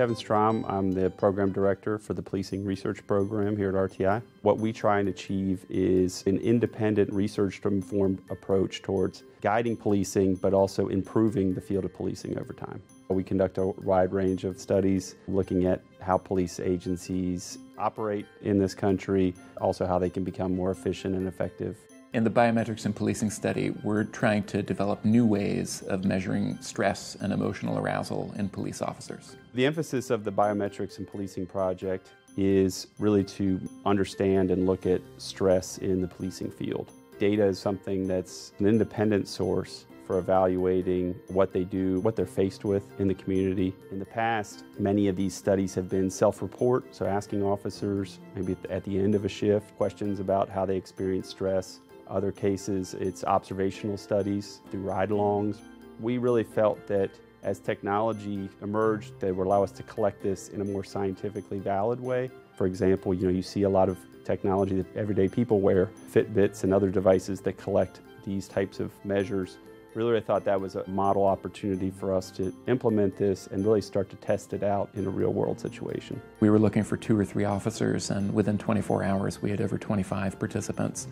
Kevin Strom. I'm the program director for the Policing Research Program here at RTI. What we try and achieve is an independent, research-informed approach towards guiding policing, but also improving the field of policing over time. We conduct a wide range of studies looking at how police agencies operate in this country, also how they can become more efficient and effective. In the biometrics and policing study, we're trying to develop new ways of measuring stress and emotional arousal in police officers. The emphasis of the biometrics and policing project is really to understand and look at stress in the policing field. Data is something that's an independent source for evaluating what they do, what they're faced with in the community. In the past, many of these studies have been self-report, so asking officers, maybe at the end of a shift, questions about how they experience stress. Other cases, it's observational studies through ride-alongs. We really felt that as technology emerged, that would allow us to collect this in a more scientifically valid way. For example, you see a lot of technology that everyday people wear, Fitbits and other devices that collect these types of measures. Really, I thought that was a model opportunity for us to implement this and really start to test it out in a real-world situation. We were looking for 2 or 3 officers, and within 24 hours we had over 25 participants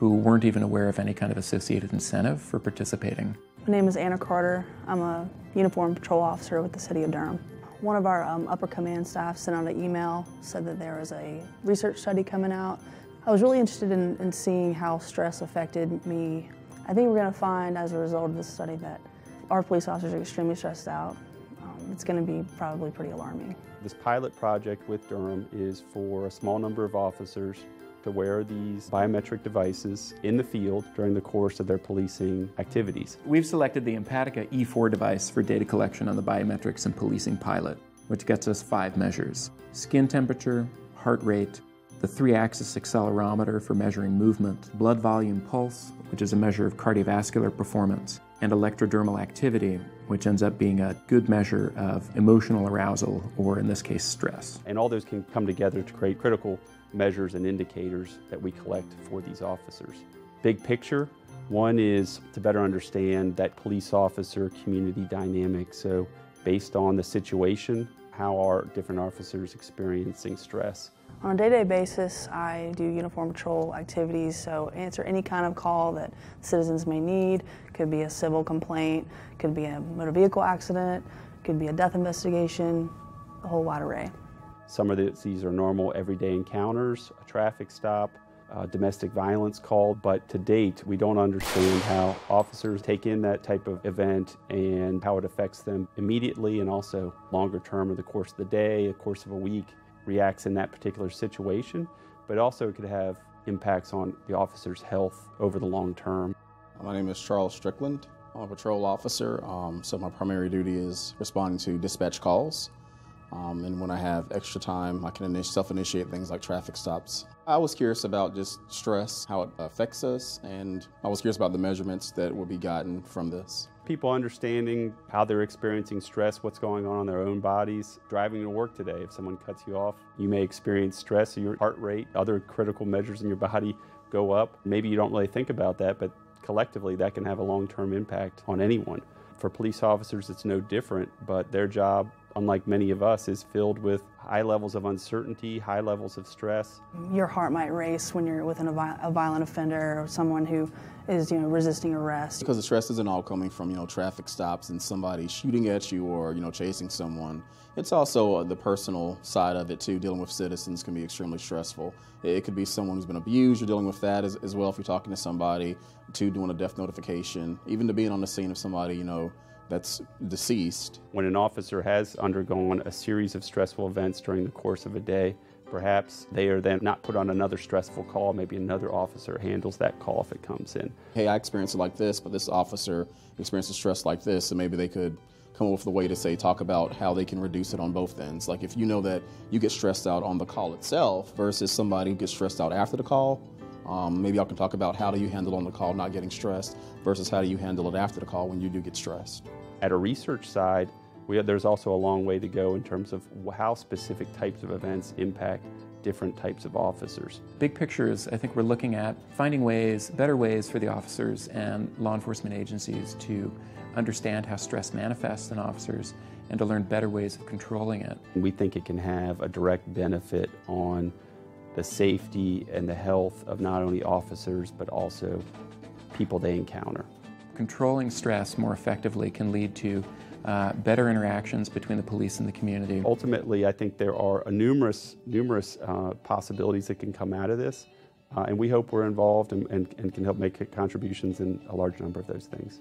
who weren't even aware of any kind of associated incentive for participating. My name is Anna Carter. I'm a uniformed patrol officer with the City of Durham. One of our upper command staff sent out an email, said that there was a research study coming out. I was really interested in seeing how stress affected me. I think we're going to find, as a result of this study, that our police officers are extremely stressed out. It's going to be probably pretty alarming. This pilot project with Durham is for a small number of officers to wear these biometric devices in the field during the course of their policing activities. We've selected the Empatica E4 device for data collection on the biometrics and policing pilot, which gets us 5 measures: skin temperature, heart rate, the 3-axis accelerometer for measuring movement, blood volume pulse, which is a measure of cardiovascular performance, and electrodermal activity, which ends up being a good measure of emotional arousal, or in this case, stress. And all those can come together to create critical measures and indicators that we collect for these officers. Big picture, one is to better understand that police officer community dynamic. So based on the situation, how are different officers experiencing stress? On a day-to-day basis, I do uniform patrol activities, so answer any kind of call that citizens may need. Could be a civil complaint, could be a motor vehicle accident, could be a death investigation, a whole wide array. Some of these are normal everyday encounters, a traffic stop, a domestic violence call, but to date, we don't understand how officers take in that type of event and how it affects them immediately and also longer term in the course of the day, the course of a week, reacts in that particular situation, but also it could have impacts on the officer's health over the long term. My name is Charles Strickland. I'm a patrol officer, so my primary duty is responding to dispatch calls. And when I have extra time, I can self-initiate things like traffic stops. I was curious about just stress, how it affects us, and I was curious about the measurements that will be gotten from this. People understanding how they're experiencing stress, what's going on in their own bodies. Driving to work today, if someone cuts you off, you may experience stress, so your heart rate, other critical measures in your body go up. Maybe you don't really think about that, but collectively that can have a long-term impact on anyone. For police officers, it's no different, but their job, unlike many of us, is filled with high levels of uncertainty, high levels of stress. Your heart might race when you're with a violent offender or someone who is, resisting arrest. Because the stress isn't all coming from, traffic stops and somebody shooting at you or, chasing someone. It's also the personal side of it too. Dealing with citizens can be extremely stressful. It could be someone who's been abused. You're dealing with that as well if you're talking to somebody, to doing a death notification, even to being on the scene of somebody, that's deceased. When an officer has undergone a series of stressful events during the course of a day, perhaps they are then not put on another stressful call. Maybe another officer handles that call if it comes in. Hey, I experienced it like this, but this officer experiences stress like this, so maybe they could come up with a way to talk about how they can reduce it on both ends. Like if you know that you get stressed out on the call itself versus somebody who gets stressed out after the call, maybe y'all can talk about how do you handle on the call not getting stressed versus how do you handle it after the call when you do get stressed. At a research side, there's also a long way to go in terms of how specific types of events impact different types of officers. Big picture is, I think we're looking at finding ways, better ways for the officers and law enforcement agencies to understand how stress manifests in officers and to learn better ways of controlling it. We think it can have a direct benefit on the safety and the health of not only officers, but also people they encounter. Controlling stress more effectively can lead to better interactions between the police and the community. Ultimately, I think there are numerous possibilities that can come out of this, and we hope we're involved and can help make contributions in a large number of those things.